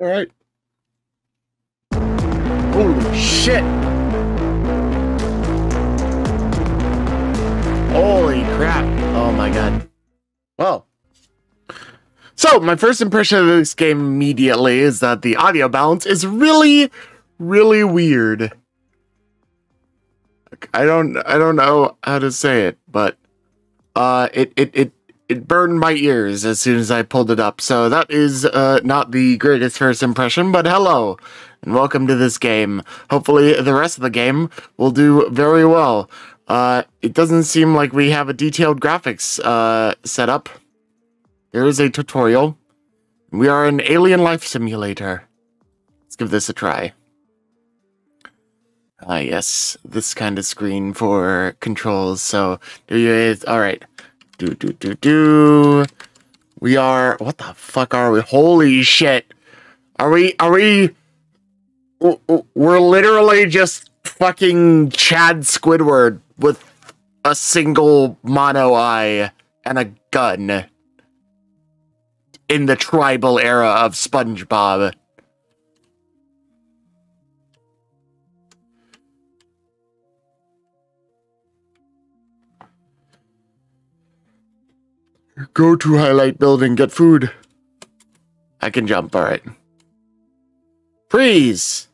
All right. Holy shit. Holy crap. Oh my God. Well, so my first impression of this game immediately is that the audio balance is really, really weird. I don't know how to say it, but it burned my ears as soon as I pulled it up. So that is not the greatest first impression, but hello and welcome to this game. Hopefully the rest of the game will do very well. It doesn't seem like we have a detailed graphics set up. There is a tutorial. We are in Alien Life Simulator. Let's give this a try. Ah, yes, this kind of screen for controls. So there you is. All right. We are, what the fuck are we? Holy shit. We're literally just fucking Chad Squidward with a single mono eye and a gun in the tribal era of SpongeBob. Go to highlight building, get food. I can jump, all right. Freeze!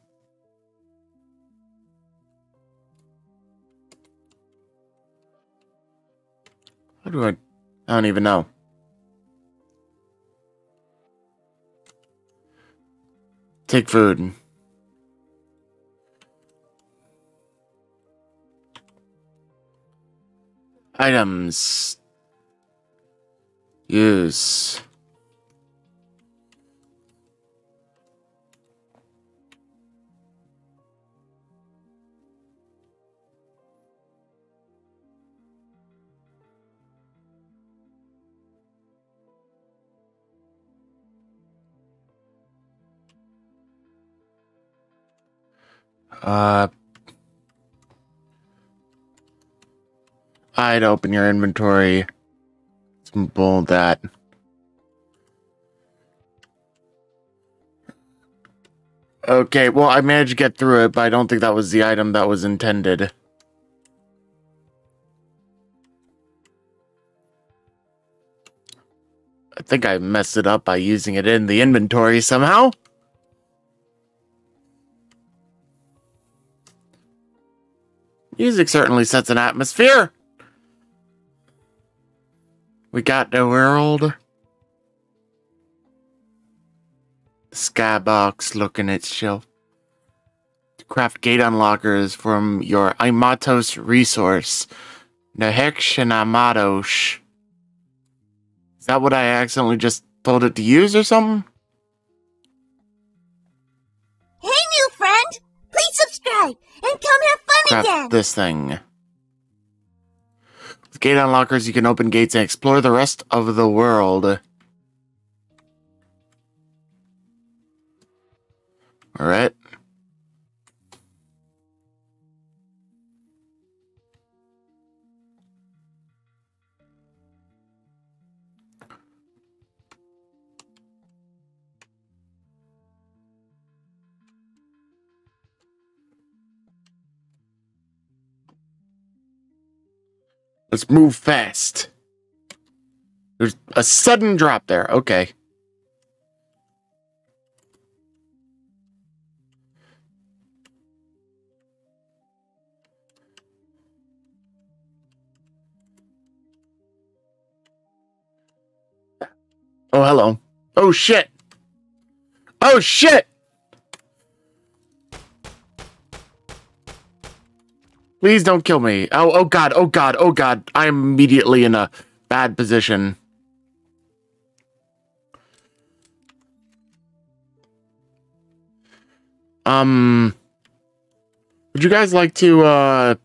How do I don't even know. Take food. Items. Use. I'd open your inventory. Bold that. Okay, well, I managed to get through it, but I don't think that was the item that was intended. I think I messed it up by using it in the inventory somehow. Music certainly sets an atmosphere. We got the world. Skybox looking at shelf. Craft gate unlockers from your Imatos resource. Nahekshin Imatos. Is that what I accidentally just told it to use or something? Hey, new friend! Please subscribe and come have fun craft again! This thing. Gate unlockers, you can open gates and explore the rest of the world. Alright. Let's move fast. There's a sudden drop there. Okay. Oh, hello. Oh, shit. Oh, shit. Please don't kill me. Oh, oh God, oh God, oh God. I am immediately in a bad position. Would you guys like to,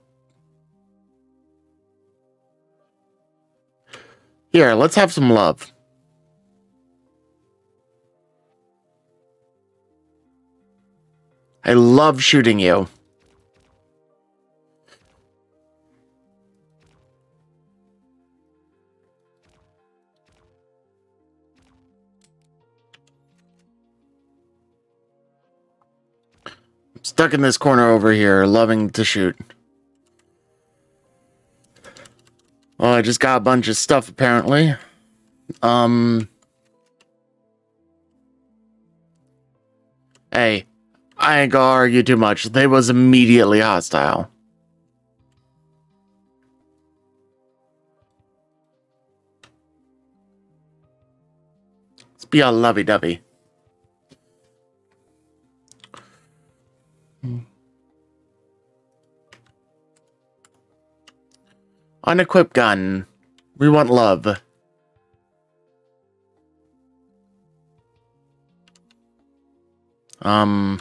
Here, let's have some love. I love shooting you. Stuck in this corner over here, loving to shoot. Well, I just got a bunch of stuff, apparently. Hey, I ain't gonna argue too much. They was immediately hostile. Let's be all lovey-dovey. Unequipped gun. We want love. I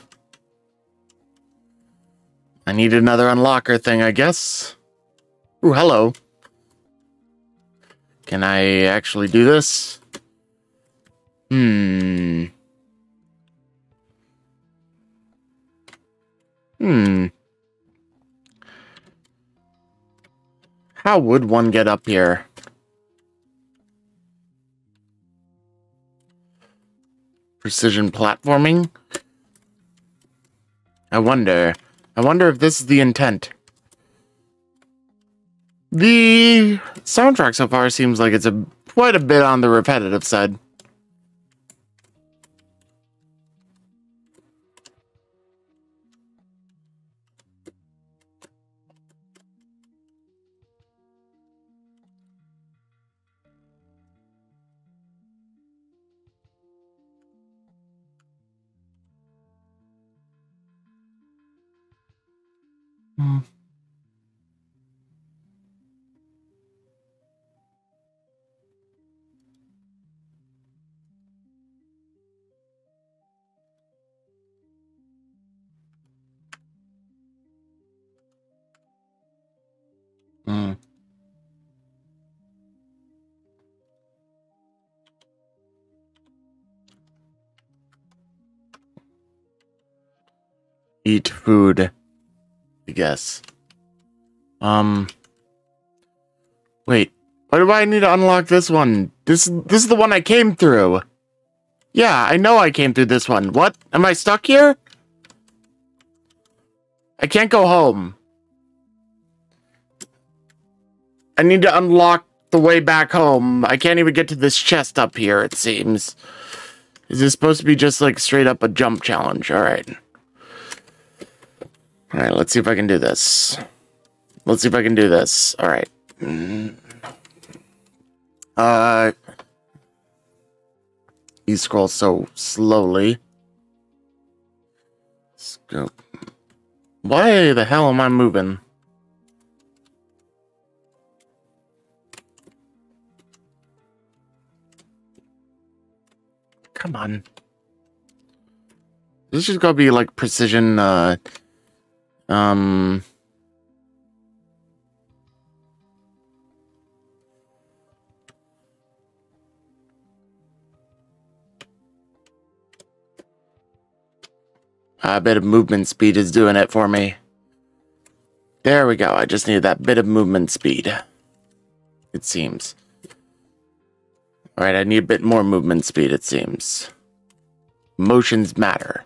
need another unlocker thing, I guess. Ooh, hello. Can I actually do this? How would one get up here? Precision platforming? I wonder if this is the intent. The soundtrack so far seems like it's quite a bit on the repetitive side. Eat food, I guess. Wait, why do I need to unlock this one? This is the one I came through. Yeah, I know I came through this one. What? Am I stuck here? I can't go home. I need to unlock the way back home. I can't even get to this chest up here, it seems. Is this supposed to be just like straight up a jump challenge? All right, let's see if I can do this. All right. You scroll so slowly. Let's go. Why the hell am I moving? Come on. This is gonna be like precision, a bit of movement speed is doing it for me. There we go. I just need that bit of movement speed, it seems. All right, I need a bit more movement speed, it seems. Motions matter.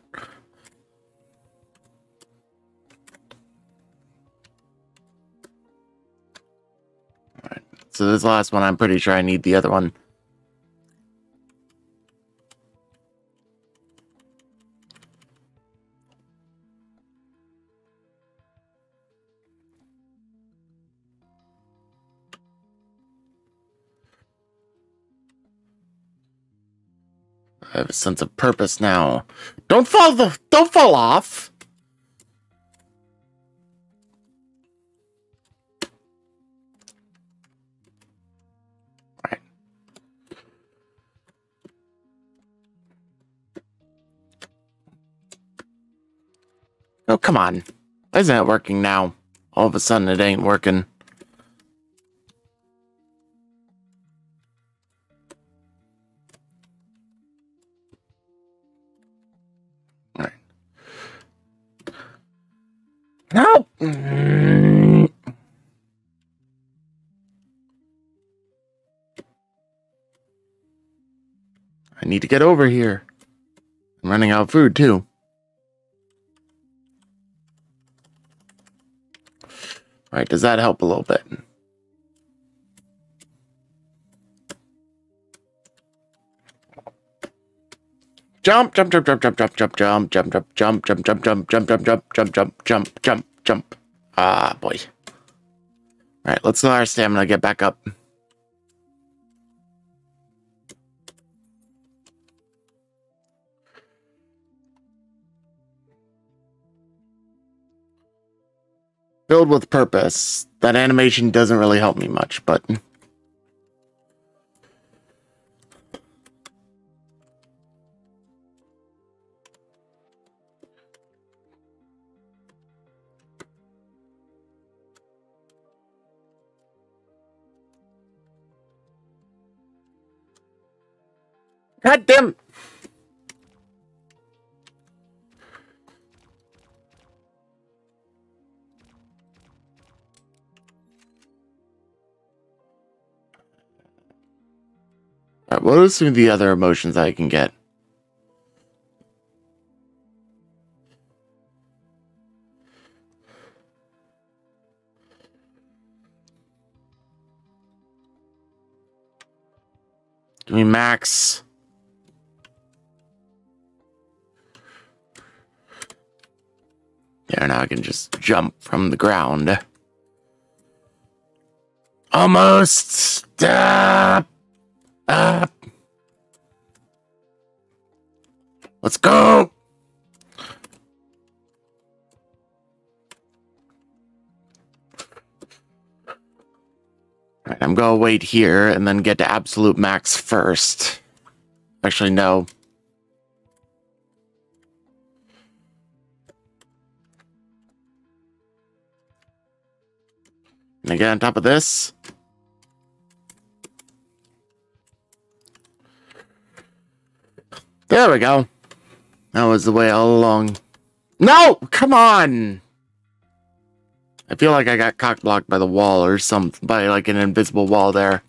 So this last one, I'm pretty sure I need the other one. I have a sense of purpose now. Don't fall off. Oh, come on. Why isn't it working now? All of a sudden, it ain't working. All right. No! I need to get over here. I'm running out of food, too. All right, does that help a little bit? Jump, jump, jump, jump, jump, jump, jump, jump, jump, jump, jump, jump, jump, jump, jump, jump, jump, jump, jump, jump, jump, jump. Ah, boy. All right, let's let our stamina get back up. Filled with purpose. That animation doesn't really help me much, but... God damn! Alright, what are some of the other emotions I can get? Give me max. There, now I can just jump from the ground. Almost! Let's go! Alright, I'm gonna wait here and then get to absolute max first. Actually, no. And again, on top of this. There we go. That was the way all along. No! Come on! I feel like I got cock-blocked by the wall or something, by like an invisible wall there.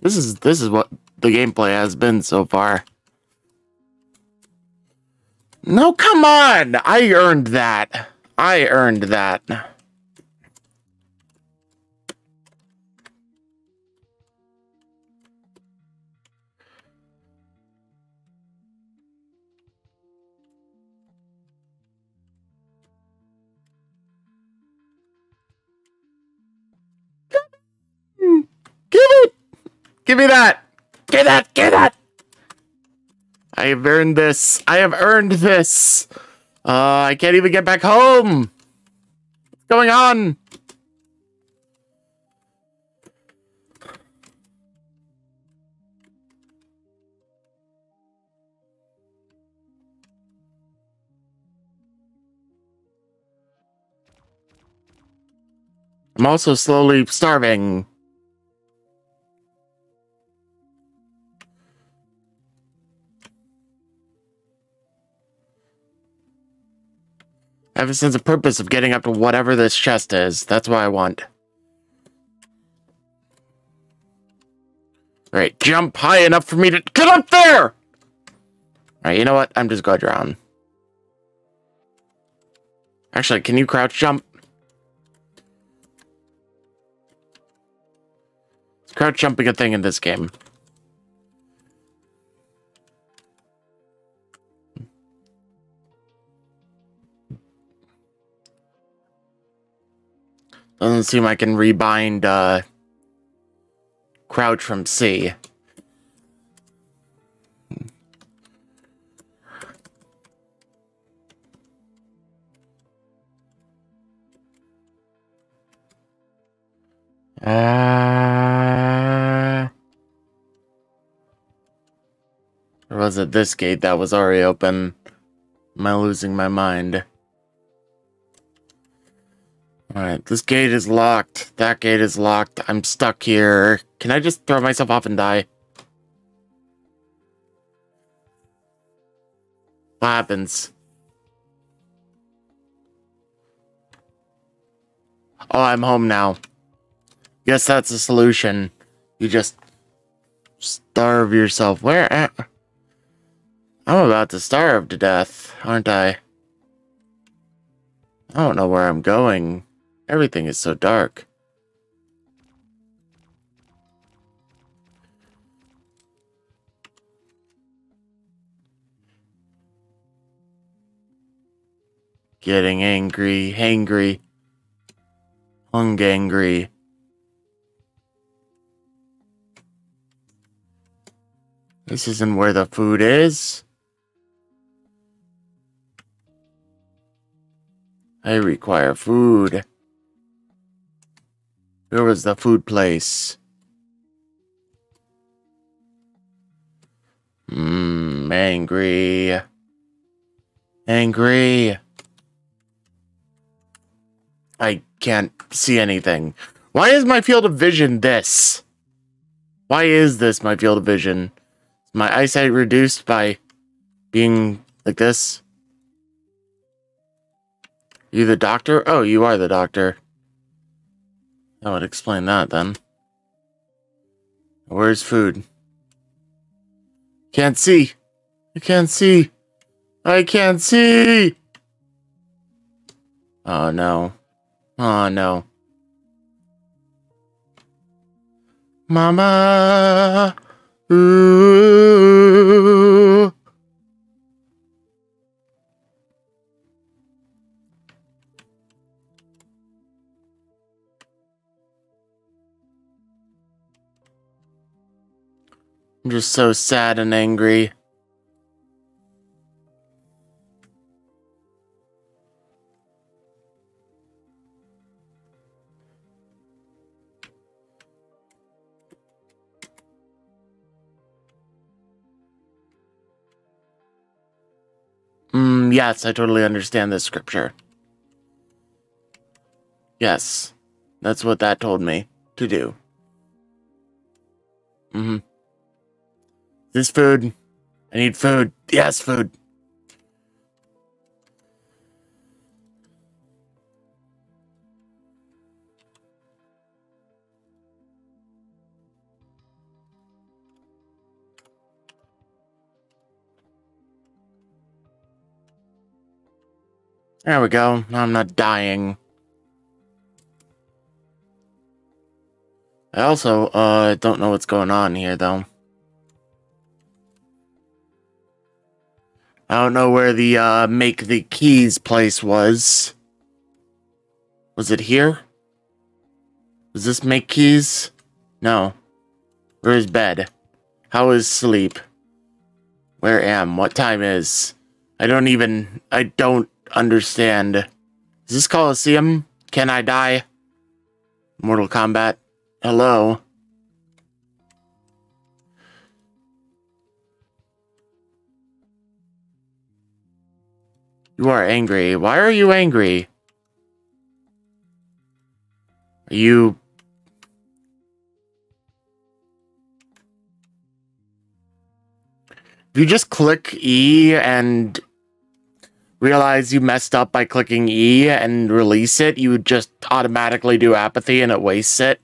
This is what the gameplay has been so far. No, come on! I earned that. I earned that. Give me that! Give that! Give that! I have earned this. I have earned this. I can't even get back home. What's going on? I'm also slowly starving. I have a sense of purpose of getting up to whatever this chest is. That's what I want. Alright, jump high enough for me to get up there! Alright, you know what? I'm just gonna drown. Actually, can you crouch jump? Is crouch jumping a thing in this game? Doesn't seem I can rebind crouch from C. Or was it this gate that was already open? Am I losing my mind? Alright, this gate is locked. That gate is locked. I'm stuck here. Can I just throw myself off and die? What happens? Oh, I'm home now. Guess that's the solution. You just starve yourself. Where am I? I'm about to starve to death, aren't I? I don't know where I'm going. Everything is so dark. Getting angry, hangry, hungangry. This isn't where the food is. I require food. Where was the food place? Angry. Angry. I can't see anything. Why is my field of vision this? Why is this my field of vision? Is my eyesight reduced by being like this? You the doctor? Oh, you are the doctor. That would explain that, then. Where's food? Can't see. I can't see. I can't see! Oh, no. Oh, no. Mama! Ooh. I'm just so sad and angry. Yes, I totally understand this scripture. Yes, that's what that told me to do. This food. I need food. Yes, food. There we go. I'm not dying. I also, don't know what's going on here, though. I don't know where the, make the keys place was. Was it here? Was this make keys? No. Where is bed? How is sleep? Where am? What time is? I don't understand. Is this Colosseum? Can I die? Mortal Kombat? Hello? You are angry. Why are you angry? Are you... If you just click E and realize you messed up by clicking E and release it, you would just automatically do apathy and it wastes it.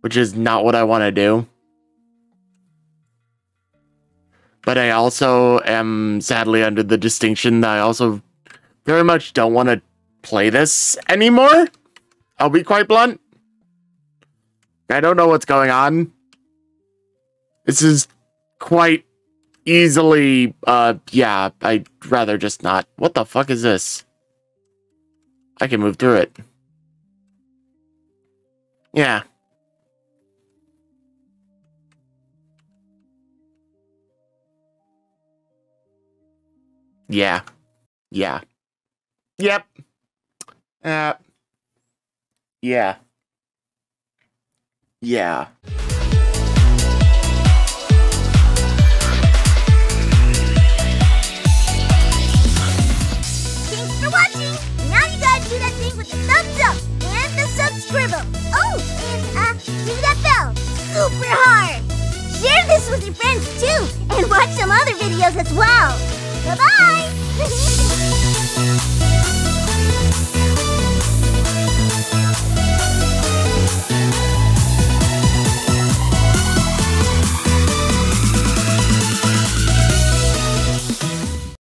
Which is not what I want to do. But I also am sadly under the distinction that I also very much don't want to play this anymore. I'll be quite blunt. I don't know what's going on. This is quite easily, yeah, I'd rather just not. What the fuck is this? I can move through it. Yeah. Yeah. Yeah. Yep. Yeah. Yeah. Thanks for watching! Now you gotta do that thing with the thumbs up and the subscribe. Oh, and ring that bell super hard! Share this with your friends too, and watch some other videos as well! Bye-bye!